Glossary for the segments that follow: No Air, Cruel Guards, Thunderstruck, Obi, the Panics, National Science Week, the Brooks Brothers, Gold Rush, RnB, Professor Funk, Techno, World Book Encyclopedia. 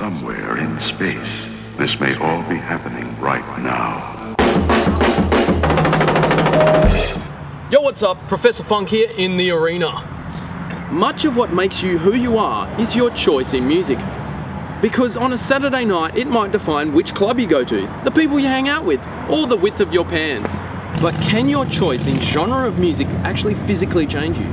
somewhere in space. This may all be happening right now. Yo, what's up? Professor Funk here in the arena. Much of what makes you who you are is your choice in music. Because on a Saturday night, it might define which club you go to, the people you hang out with, or the width of your pants. But can your choice in genre of music actually physically change you?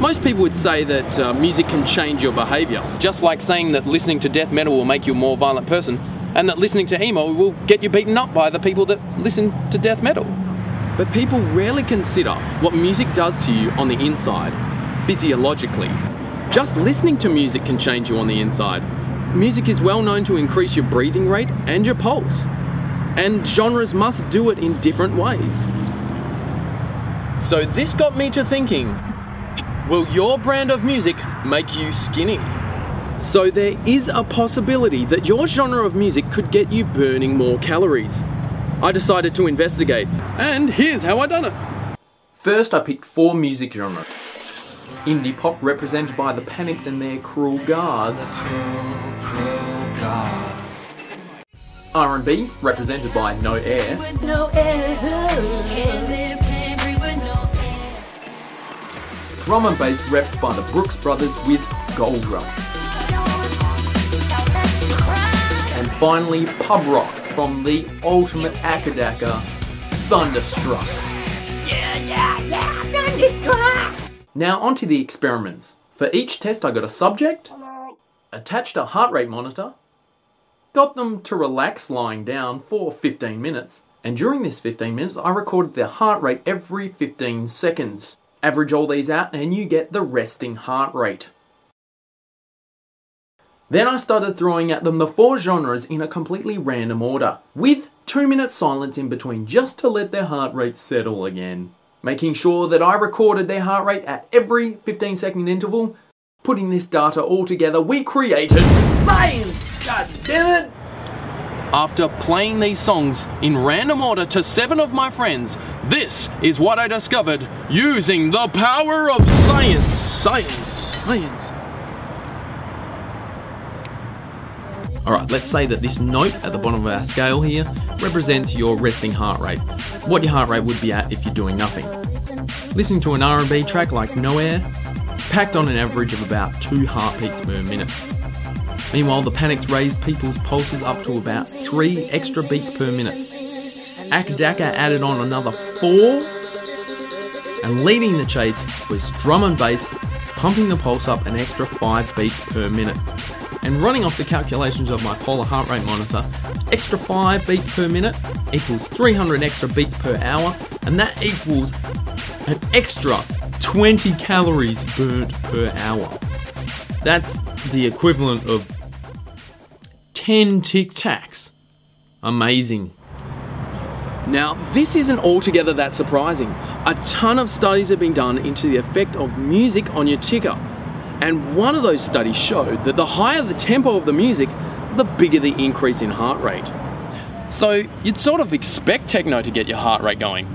Most people would say that music can change your behaviour, just like saying that listening to death metal will make you a more violent person, and that listening to emo will get you beaten up by the people that listen to death metal. But people rarely consider what music does to you on the inside, physiologically. Just listening to music can change you on the inside. Music is well known to increase your breathing rate and your pulse. And genres must do it in different ways. So this got me to thinking, will your brand of music make you skinny? So there is a possibility that your genre of music could get you burning more calories. I decided to investigate, and here's how I done it. First, I picked 4 music genres. Indie pop, represented by the Panics and their Cruel Guards. R&B, represented by No Air. Drum and bass, repped by the Brooks Brothers with Gold Rush. And finally, pub rock, from the ultimate Akadaka, Thunderstruck. Yeah, Thunderstruck! Now onto the experiments. For each test I got a subject, attached a heart rate monitor, got them to relax lying down for 15 minutes, and during this 15 minutes I recorded their heart rate every 15 seconds. Average all these out and you get the resting heart rate. Then I started throwing at them the 4 genres in a completely random order, with 2-minute silence in between just to let their heart rate settle again. Making sure that I recorded their heart rate at every 15-second interval. Putting this data all together, we created science! God damn it! After playing these songs in random order to 7 of my friends, this is what I discovered using the power of science. Science. Alright, let's say that this note at the bottom of our scale here represents your resting heart rate, what your heart rate would be at if you're doing nothing. Listening to an R&B track like No Air, packed on an average of about 2 heartbeats per minute. Meanwhile, the Panics raised people's pulses up to about 3 extra beats per minute. Akadaka added on another 4, and leading the chase was drum and bass, pumping the pulse up an extra 5 beats per minute. And running off the calculations of my polar heart rate monitor, extra 5 beats per minute equals 300 extra beats per hour, and that equals an extra 20 calories burnt per hour. That's the equivalent of 10 Tic Tacs. Amazing. Now, this isn't altogether that surprising. A ton of studies have been done into the effect of music on your ticker. And one of those studies showed that the higher the tempo of the music, the bigger the increase in heart rate. So you'd sort of expect techno to get your heart rate going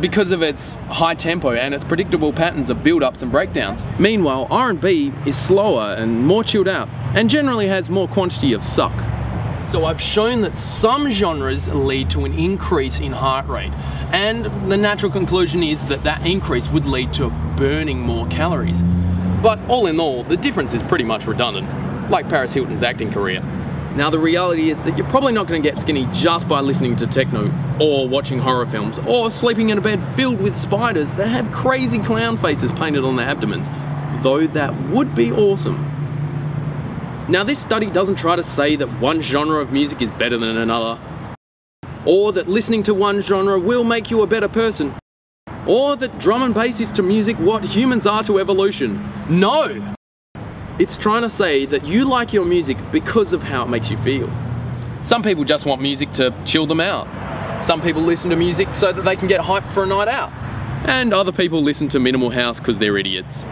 because of its high tempo and its predictable patterns of build-ups and breakdowns. Meanwhile, R&B is slower and more chilled out and generally has more quantity of suck. So I've shown that some genres lead to an increase in heart rate, and the natural conclusion is that that increase would lead to burning more calories. But all in all, the difference is pretty much redundant, like Paris Hilton's acting career. Now the reality is that you're probably not going to get skinny just by listening to techno, or watching horror films, or sleeping in a bed filled with spiders that have crazy clown faces painted on their abdomens, though that would be awesome. Now this study doesn't try to say that one genre of music is better than another, or that listening to one genre will make you a better person, or that drum and bass is to music what humans are to evolution. No! It's trying to say that you like your music because of how it makes you feel. Some people just want music to chill them out. Some people listen to music so that they can get hyped for a night out. And other people listen to minimal house because they're idiots.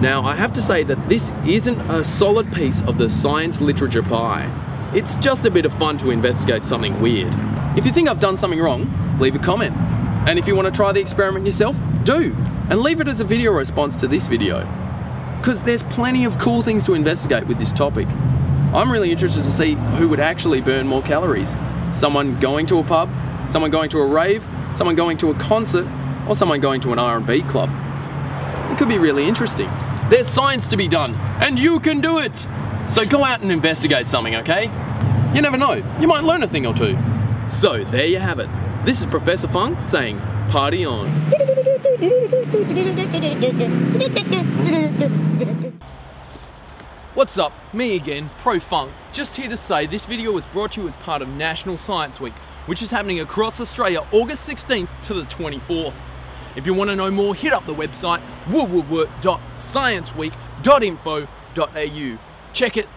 Now, I have to say that this isn't a solid piece of the science literature pie. It's just a bit of fun to investigate something weird. If you think I've done something wrong, leave a comment. And if you want to try the experiment yourself, do! And leave it as a video response to this video. Because there's plenty of cool things to investigate with this topic. I'm really interested to see who would actually burn more calories. Someone going to a pub, someone going to a rave, someone going to a concert, or someone going to an R&B club. It could be really interesting. There's science to be done, and you can do it! So go out and investigate something, okay? You never know, you might learn a thing or two. So there you have it. This is Professor Funk saying, party on. What's up? Me again, Pro Funk. Just here to say this video was brought to you as part of National Science Week, which is happening across Australia August 16th to the 24th. If you want to know more, hit up the website www.scienceweek.info.au. Check it